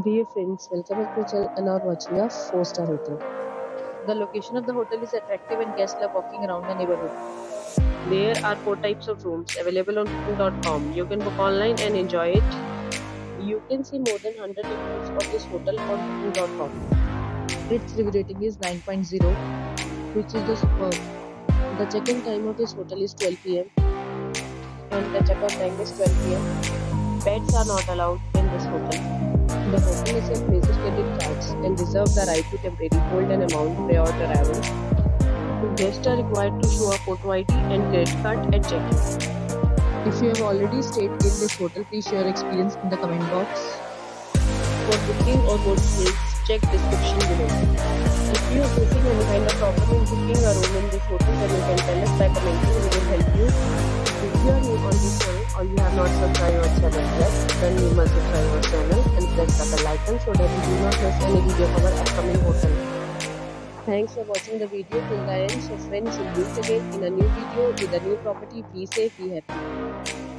Dear friends, welcome back to the channel and are watching a 4-star hotel. The location of the hotel is attractive and guests love walking around the neighborhood. There are 4 types of rooms available on booking.com. You can book online and enjoy it. You can see more than 100 reviews of this hotel on booking.com. Its review rating is 9.0, which is the superb. The check-in time of this hotel is 12 pm and the check-out time is 12 pm. Pets are not allowed in this hotel. The hotel itself faces credit cards and reserves the right to temporarily hold an amount prior to arrival. Guests are required to show a photo ID and credit card at check-in. If you have already stayed in this hotel, please share your experience in the comment box. For booking or more details, check description below. If you are facing any kind of problem in booking a room in this hotel, then you can tell us by commenting. We will help you. If you are new on this channel or you have not subscribed our channel yet, then you must subscribe our channel and press the bell icon so that you do not miss any video of our upcoming hotel. Thanks for watching the video till the end. So friends, we'll meet again in a new video with a new property. Be safe, be happy.